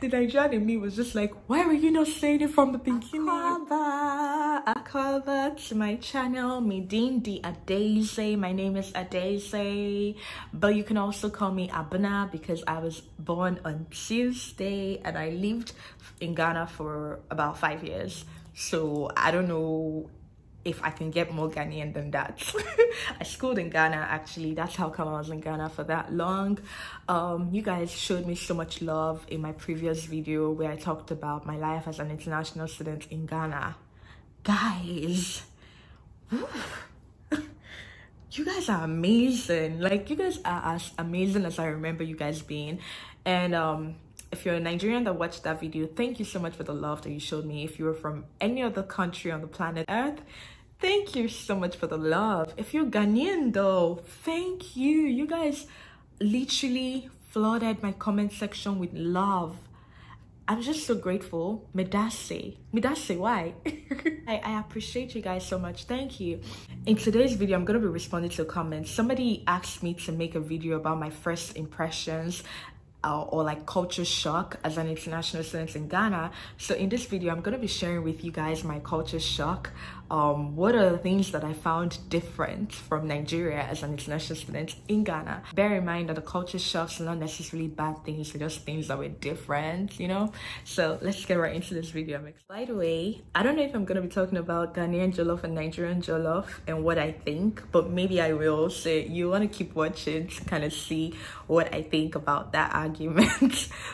The Nigerian in me was just like, why were you not saying it from the beginning? Akaba to my channel, Medindi Adaeze. My name is Adaeze, but you can also call me Abna because I was born on Tuesday and I lived in Ghana for about 5 years. So I don't know if I can get more Ghanaian than that. I schooled in Ghana, actually. That's how come I was in Ghana for that long. You guys showed me so much love in my previous video where I talked about my life as an international student in Ghana. Guys, you guys are amazing. Like, you guys are as amazing as I remember you guys being. And if you're a Nigerian that watched that video, thank you so much for the love that you showed me. If you were from any other country on the planet Earth, thank you so much for the love. If you're Ghanaian though, thank you. You guys literally flooded my comment section with love. I'm just so grateful. Medase. Medase, why? I appreciate you guys so much. Thank you. In today's video, I'm going to be responding to comments. Somebody asked me to make a video about my first impressions or like culture shock as an international student in Ghana. So in this video, I'm going to be sharing with you guys my culture shock. What are the things that I found different from Nigeria as an international student in Ghana? Bear in mind that the culture shocks are not necessarily bad things, they're just things that were different, you know? So let's get right into this video. By the way, I don't know if I'm going to be talking about Ghanaian Jollof and Nigerian Jollof and what I think, but maybe I will. So you want to keep watching to kind of see what I think about that argument.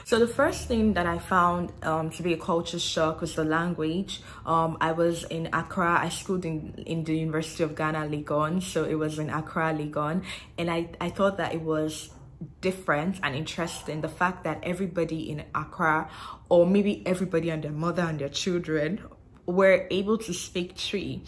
So the first thing that I found to be a culture shock was the language. I was in Accra. I schooled in the University of Ghana, Legon, so it was in Accra, Legon, and I thought that it was different and interesting, the fact that everybody in Accra, or maybe everybody and their mother and their children, were able to speak Twi,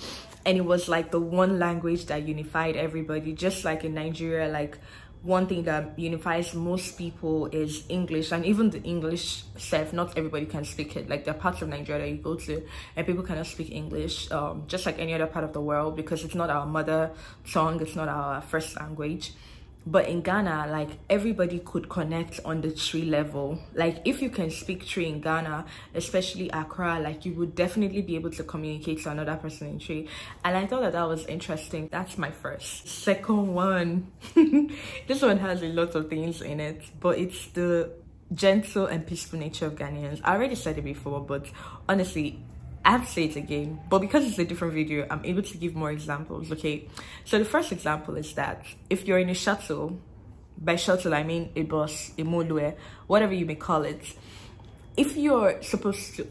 and it was like the one language that unified everybody. Just like in Nigeria, like one thing that unifies most people is English, and even the English self, not everybody can speak it. Like, there are parts of Nigeria that you go to and people cannot speak English, just like any other part of the world, because it's not our mother tongue, it's not our first language. But in Ghana, like, everybody could connect on the Twi level. Like, if you can speak Twi in Ghana, especially Accra, like, you would definitely be able to communicate to another person in Twi. And I thought that that was interesting. That's my first. Second one. This one has a lot of things in it, but it's the gentle and peaceful nature of Ghanaians. I already said it before, but honestly, I have to say it again, but because it's a different video, I'm able to give more examples, okay? So the first example is that if you're in a shuttle, by shuttle I mean a bus, a molue, whatever you may call it, if you're supposed to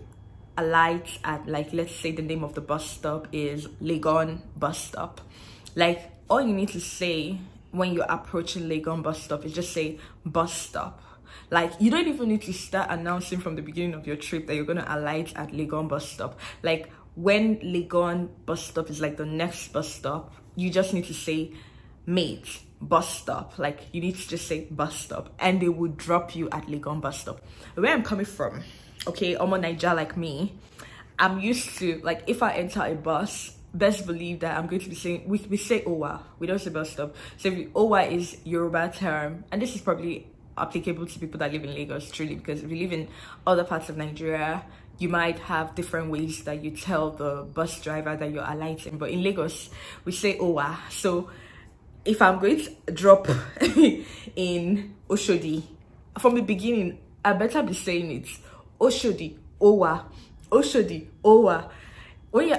alight at, like, let's say the name of the bus stop is Legon bus stop, like, all you need to say when you're approaching Legon bus stop is just say bus stop. Like, you don't even need to start announcing from the beginning of your trip that you're going to alight at Legon bus stop. Like, when Legon bus stop is like the next bus stop, you just need to say, mate, bus stop. Like, you need to just say bus stop, and they will drop you at Legon bus stop. Where I'm coming from, okay, I'm a Niger like me, I'm used to, like, if I enter a bus, best believe that I'm going to be saying, we say Owa, we don't say bus stop. So Owa is Yoruba term, and this is probably applicable to people that live in Lagos, truly, because if you live in other parts of Nigeria, you might have different ways that you tell the bus driver that you're alighting. But in Lagos, we say Owa. So if I'm going to drop in Oshodi, from the beginning, I better be saying it. Oshodi, Owa, Oshodi, Owa. When you're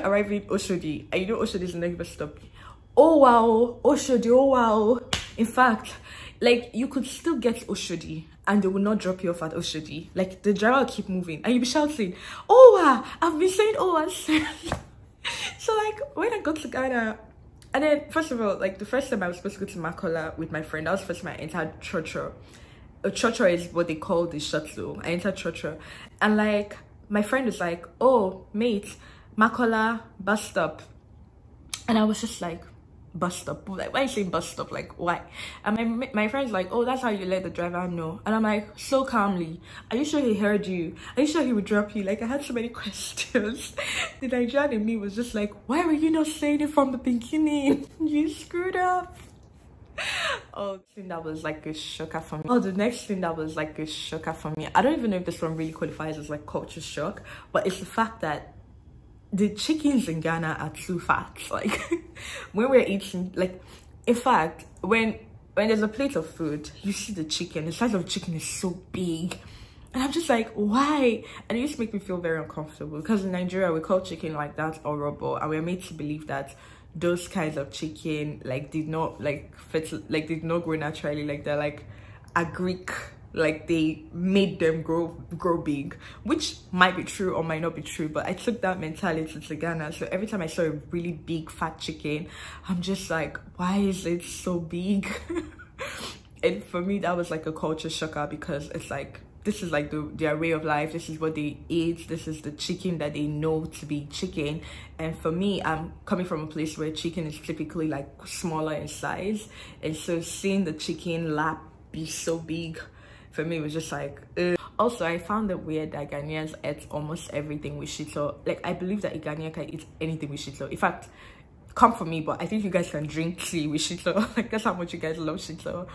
arriving Oshodi, and you know Oshodi is the next bus stop, oh wow, Oshodi, oh wow. In fact, like, you could still get Oshodi and they will not drop you off at Oshodi. Like, the driver will keep moving and you'll be shouting, Owa! I've been saying Owa since. So, like, when I got to Ghana, and then, first of all, like, the first time I was supposed to go to Makola with my friend, that was the first time I entered Chocho. Chocho is what they call the shuttle. I entered Chocho. And, like, my friend was like, oh, mate, Makola bus stop. And I was just like, bus stop, like, why are you saying bus stop, like, why? And my friend's like, oh, that's how you let the driver know. And I'm like, so calmly, are you sure he heard you? Are you sure he would drop you? Like, I had so many questions. The Nigerian in me was just like, why were you not saying it from the beginning? You screwed up. Oh, that was like a shocker for me. Oh, the next thing that was like a shocker for me. I don't even know if this one really qualifies as like culture shock, but it's the fact that the chickens in Ghana are too fat. Like when we're eating, like in fact, when there's a plate of food, you see the chicken, the size of the chicken is so big. And I'm just like, why? And it used to make me feel very uncomfortable because in Nigeria, we call chicken like that orobo, and we're made to believe that those kinds of chicken like did not like fit, like did not grow naturally, like they're like agric, like they made them grow big, which might be true or might not be true, but I took that mentality to Ghana. So every time I saw a really big fat chicken, I'm just like, why is it so big? And for me, that was like a culture shocker because it's like, this is like their way of life, this is what they eat, this is the chicken that they know to be chicken. And for me, I'm coming from a place where chicken is typically like smaller in size, and so seeing the chicken lap be so big, for me it was just like ugh. Also, I found it weird that Ghanaians eat almost everything with shito. Like I believe that a Ghanaian can eat anything with shito. In fact, come for me, but I think you guys can drink tea with shito. Like that's how much you guys love shito.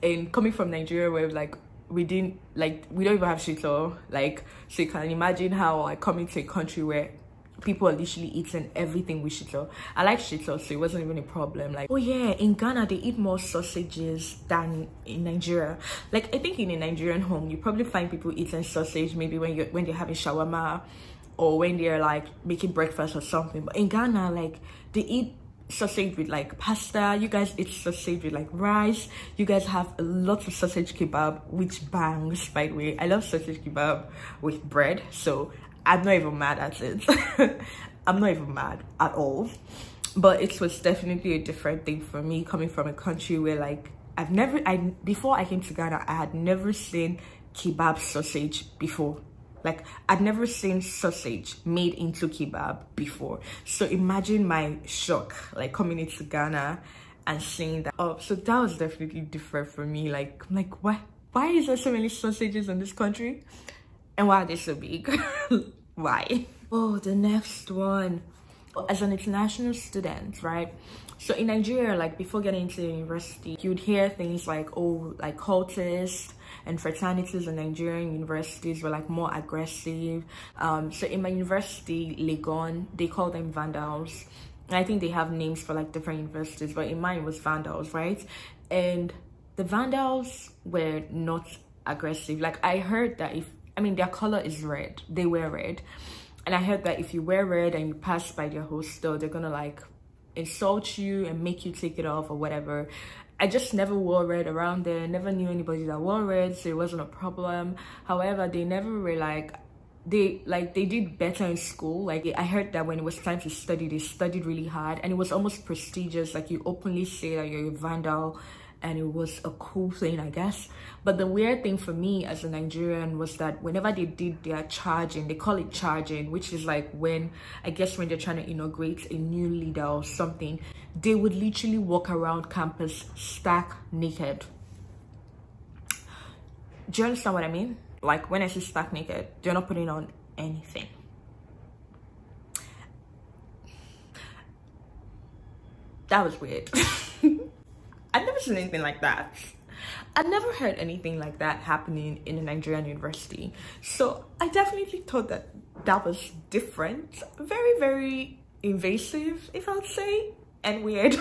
And coming from Nigeria where like we don't even have shito, like, so you can imagine how I come into a country where people are literally eating everything with shito. I like shito, so it wasn't even a problem. Like, oh yeah, in Ghana they eat more sausages than in Nigeria. Like I think in a Nigerian home you probably find people eating sausage maybe when they're having shawarma or when they're like making breakfast or something. But in Ghana, like, they eat sausage with like pasta, you guys eat sausage with like rice, you guys have a lot of sausage kebab, which bangs, by the way. I love sausage kebab with bread, so I'm not even mad at it. I'm not even mad at all. But it was definitely a different thing for me, coming from a country where like before I came to Ghana, I had never seen kebab sausage before. Like, I'd never seen sausage made into kebab before. So imagine my shock, like, coming into Ghana and seeing that. Oh, so that was definitely different for me. Like, I'm like, why is there so many sausages in this country? And why are they so big? Why? Oh, the next one. As an international student, right? So in Nigeria, like, before getting into university, you'd hear things like, oh, like, cultists and fraternities in Nigerian universities were like more aggressive. So in my university, Legon, they call them Vandals. And I think they have names for like different universities, but in mine it was Vandals, right? And the Vandals were not aggressive. Like, I heard that their color is red, they wear red. And I heard that if you wear red and you pass by their hostel, they're gonna like insult you and make you take it off or whatever. I just never wore red around there, never knew anybody that wore red, so it wasn't a problem. However, they never were like, they did better in school. Like, I heard that when it was time to study, they studied really hard, and it was almost prestigious. Like, you openly say that you're a Vandal, and it was a cool thing, I guess. But the weird thing for me as a Nigerian was that whenever they did their charging, they call it charging, which is like when they're trying to inaugurate a new leader or something, they would literally walk around campus stark naked. Do you understand what I mean? Like, when I say stark naked, they're not putting on anything. That was weird. I've never seen anything like that. I've never heard anything like that happening in a Nigerian university. So I definitely thought that that was different. Very, very invasive, if I'd say, and weird.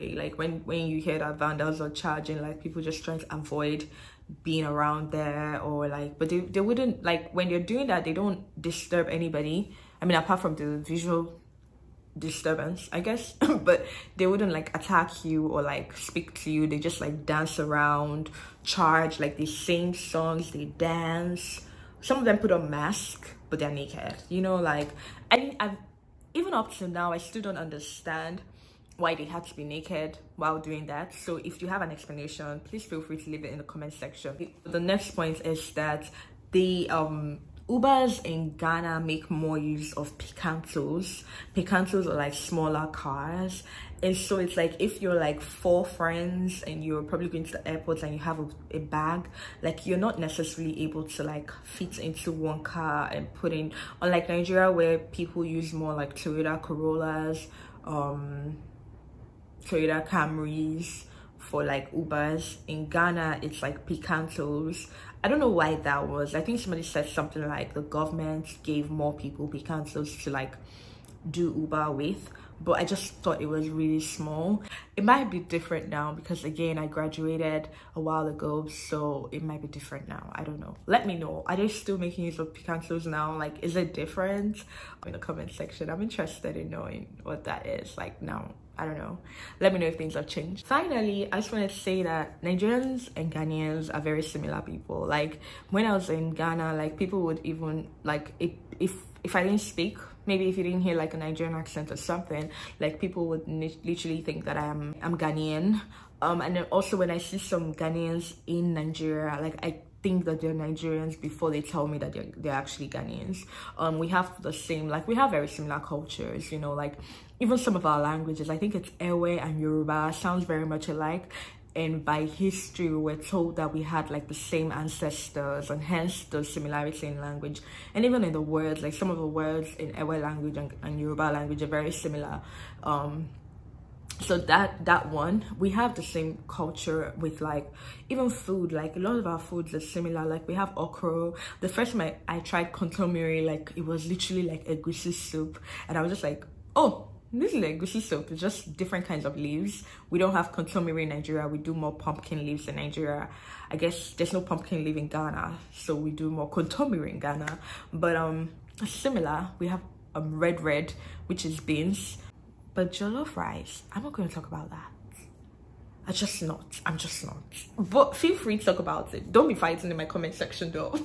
Like, when you hear that Vandals are charging, like, people just trying to avoid being around there, or like, but they wouldn't, like, when they're doing that, they don't disturb anybody. I mean, apart from the visual disturbance, I guess. But they wouldn't like attack you or like speak to you. They just like dance around, charge, like they sing songs, they dance. Some of them put on masks, but they're naked, you know. Like, I've even up to now, I still don't understand why they had to be naked while doing that. So if you have an explanation, please feel free to leave it in the comment section. The next point is that the Ubers in Ghana make more use of Picantos. Picantos are like smaller cars. And so it's like, if you're like four friends and you're probably going to the airport and you have a bag, like, you're not necessarily able to like fit into one car and put in, unlike Nigeria where people use more like Toyota Corollas, Toyota Camrys, for like Ubers. In Ghana, it's like Picantos. I don't know why that was. I think somebody said something like the government gave more people Picantos to like do Uber with, but I just thought it was really small. It might be different now because again, I graduated a while ago, so it might be different now. I don't know. Let me know. Are they still making use of Picantos now? Like, is it different? In the comment section, I'm interested in knowing what that is like now. I don't know. Let me know if things have changed. Finally, I just want to say that Nigerians and Ghanaians are very similar people. Like when I was in Ghana, like people would even like if I didn't speak, maybe if you didn't hear like a Nigerian accent or something, like people would literally think that I'm Ghanaian. And then also when I see some Ghanaians in Nigeria, like I think that they're Nigerians before they tell me that they're actually Ghanaians. We have the same, like we have very similar cultures, you know, like even some of our languages, I think it's Ewe and Yoruba sounds very much alike. And by history, we're told that we had like the same ancestors and hence the similarity in language. And even in the words, like some of the words in Ewe language and Yoruba language are very similar. So that one, we have the same culture with like even food, like a lot of our foods are similar. Like we have okra. The first time I tried kontomiri, like it was literally like egusi soup, and I was just like, oh, this is egusi soup. It's just different kinds of leaves. We don't have kontomiri in Nigeria. We do more pumpkin leaves in Nigeria. I guess there's no pumpkin leaf in Ghana, so we do more kontomiri in Ghana. But similar, we have red, which is beans. But jollof rice, I'm not going to talk about that. I'm just not. But feel free to talk about it. Don't be fighting in my comment section though.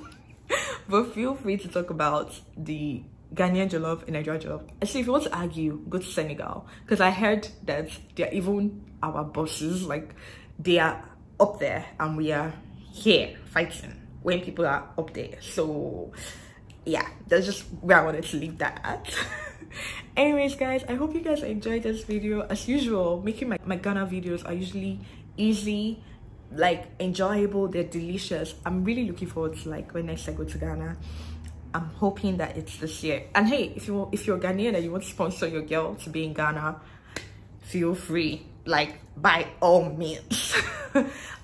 But feel free to talk about the Ghanaian jollof and Nigerian jollof. Actually, if you want to argue, go to Senegal. Because I heard that they're even our bosses. Like, they are up there and we are here fighting when people are up there. So, yeah, that's just where I wanted to leave that at. Anyways guys, I hope you guys enjoyed this video. As usual, making my Ghana videos are usually easy, like enjoyable, they're delicious. I'm really looking forward to like when next I go to Ghana. I'm hoping that it's this year. And hey, if you're Ghanaian and you want to sponsor your girl to be in Ghana, feel free, like by all means.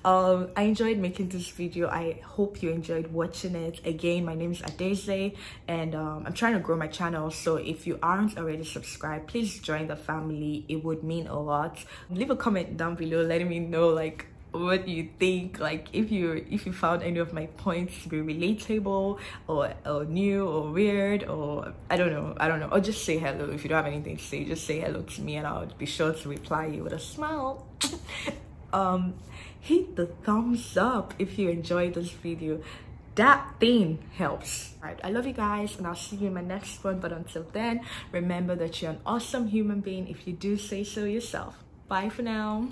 I enjoyed making this video. I hope you enjoyed watching it. Again, my name is Adaeze and I'm trying to grow my channel, so if you aren't already subscribed, please join the family. It would mean a lot. Leave a comment down below letting me know like what you think, like if you found any of my points to be relatable or new or weird, or I don't know, or just say hello. If you don't have anything to say, just say hello to me and I'll be sure to reply you with a smile. Hit the thumbs up if you enjoyed this video. That thing helps. All right, I love you guys and I'll see you in my next one, but until then, remember that you're an awesome human being if you do say so yourself. Bye for now.